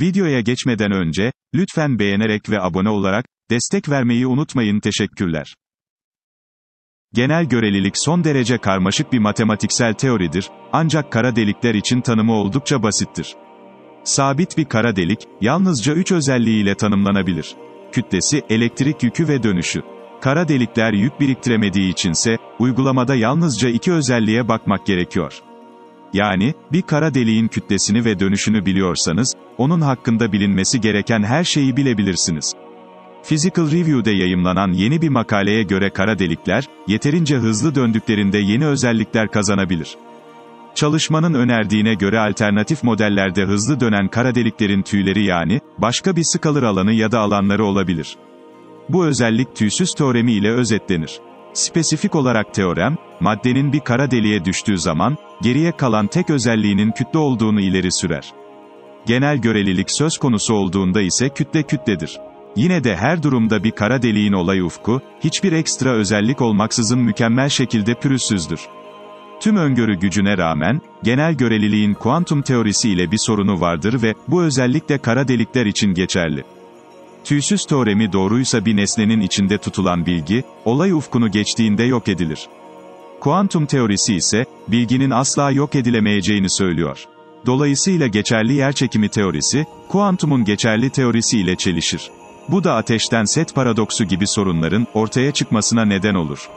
Videoya geçmeden önce, lütfen beğenerek ve abone olarak, destek vermeyi unutmayın. Teşekkürler. Genel görelilik son derece karmaşık bir matematiksel teoridir, ancak kara delikler için tanımı oldukça basittir. Sabit bir kara delik, yalnızca 3 özelliğiyle tanımlanabilir. Kütlesi, elektrik yükü ve dönüşü. Kara delikler yük biriktiremediği içinse, uygulamada yalnızca 2 özelliğe bakmak gerekiyor. Yani, bir kara deliğin kütlesini ve dönüşünü biliyorsanız, onun hakkında bilinmesi gereken her şeyi bilebilirsiniz. Physical Review'de yayımlanan yeni bir makaleye göre kara delikler, yeterince hızlı döndüklerinde yeni özellikler kazanabilir. Çalışmanın önerdiğine göre alternatif modellerde hızlı dönen kara deliklerin tüyleri yani, başka bir scalar alanı ya da alanları olabilir. Bu özellik tüysüz teoremi ile özetlenir. Spesifik olarak teorem, maddenin bir kara deliğe düştüğü zaman, geriye kalan tek özelliğinin kütle olduğunu ileri sürer. Genel görelilik söz konusu olduğunda ise kütle kütledir. Yine de her durumda bir kara deliğin olay ufku, hiçbir ekstra özellik olmaksızın mükemmel şekilde pürüzsüzdür. Tüm öngörü gücüne rağmen, genel göreliliğin kuantum teorisi ile bir sorunu vardır ve, bu özellikle kara delikler için geçerli. Tüysüz teoremi doğruysa bir nesnenin içinde tutulan bilgi, olay ufkunu geçtiğinde yok edilir. Kuantum teorisi ise, bilginin asla yok edilemeyeceğini söylüyor. Dolayısıyla geçerli yerçekimi teorisi, kuantumun geçerli teorisi ile çelişir. Bu da ateşten set paradoksu gibi sorunların, ortaya çıkmasına neden olur.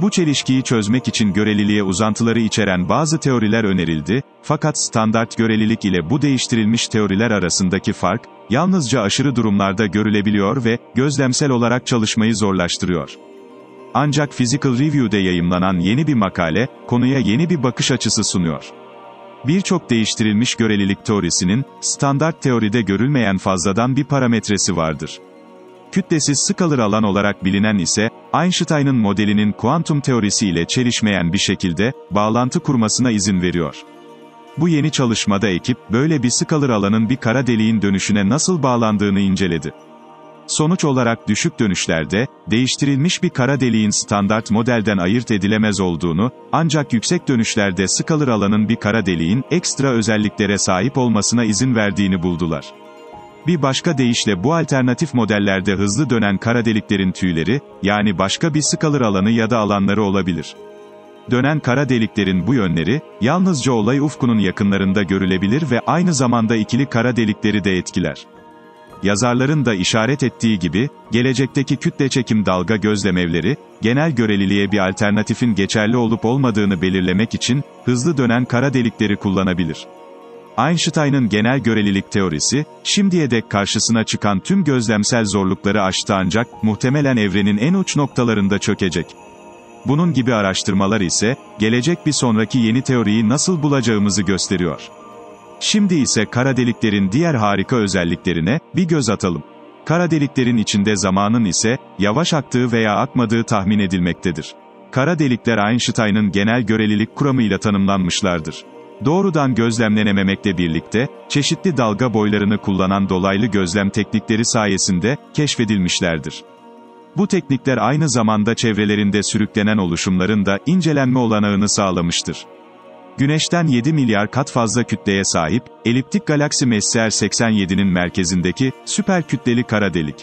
Bu çelişkiyi çözmek için göreliliğe uzantıları içeren bazı teoriler önerildi, fakat standart görelilik ile bu değiştirilmiş teoriler arasındaki fark, yalnızca aşırı durumlarda görülebiliyor ve, gözlemsel olarak çalışmayı zorlaştırıyor. Ancak Physical Review'de yayımlanan yeni bir makale, konuya yeni bir bakış açısı sunuyor. Birçok değiştirilmiş görelilik teorisinin, standart teoride görülmeyen fazladan bir parametresi vardır. Kütlesiz scalar alan olarak bilinen ise, Einstein'ın modelinin kuantum teorisi ile çelişmeyen bir şekilde, bağlantı kurmasına izin veriyor. Bu yeni çalışmada ekip, böyle bir scalar alanın bir kara deliğin dönüşüne nasıl bağlandığını inceledi. Sonuç olarak düşük dönüşlerde, değiştirilmiş bir kara deliğin standart modelden ayırt edilemez olduğunu, ancak yüksek dönüşlerde scalar alanın bir kara deliğin, ekstra özelliklere sahip olmasına izin verdiğini buldular. Bir başka deyişle bu alternatif modellerde hızlı dönen kara deliklerin tüyleri, yani başka bir scalar alanı ya da alanları olabilir. Dönen kara deliklerin bu yönleri, yalnızca olay ufkunun yakınlarında görülebilir ve aynı zamanda ikili kara delikleri de etkiler. Yazarların da işaret ettiği gibi, gelecekteki kütle çekim dalga gözlemevleri, genel göreliliğe bir alternatifin geçerli olup olmadığını belirlemek için, hızlı dönen kara delikleri kullanabilir. Einstein'ın genel görelilik teorisi, şimdiye dek karşısına çıkan tüm gözlemsel zorlukları aştı ancak, muhtemelen evrenin en uç noktalarında çökecek. Bunun gibi araştırmalar ise, gelecek bir sonraki yeni teoriyi nasıl bulacağımızı gösteriyor. Şimdi ise kara deliklerin diğer harika özelliklerine, bir göz atalım. Kara deliklerin içinde zamanın ise, yavaş aktığı veya akmadığı tahmin edilmektedir. Kara delikler Einstein'ın genel görelilik kuramıyla tanımlanmışlardır. Doğrudan gözlemlenememekle birlikte, çeşitli dalga boylarını kullanan dolaylı gözlem teknikleri sayesinde, keşfedilmişlerdir. Bu teknikler aynı zamanda çevrelerinde sürüklenen oluşumların da incelenme olanağını sağlamıştır. Güneş'ten 7 milyar kat fazla kütleye sahip, eliptik galaksi Messier 87'nin merkezindeki, süper kütleli kara delik.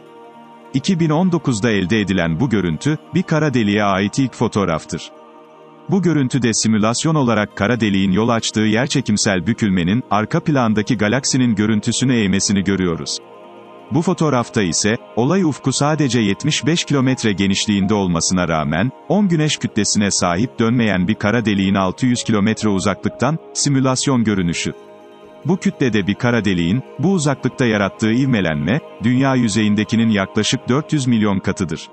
2019'da elde edilen bu görüntü, bir kara deliğe ait ilk fotoğraftır. Bu görüntüde simülasyon olarak kara deliğin yol açtığı yerçekimsel bükülmenin, arka plandaki galaksinin görüntüsünü eğmesini görüyoruz. Bu fotoğrafta ise, olay ufku sadece 75 kilometre genişliğinde olmasına rağmen, 10 güneş kütlesine sahip dönmeyen bir kara deliğin 600 kilometre uzaklıktan, simülasyon görünüşü. Bu kütlede bir kara deliğin, bu uzaklıkta yarattığı ivmelenme, dünya yüzeyindekinin yaklaşık 400 milyon katıdır.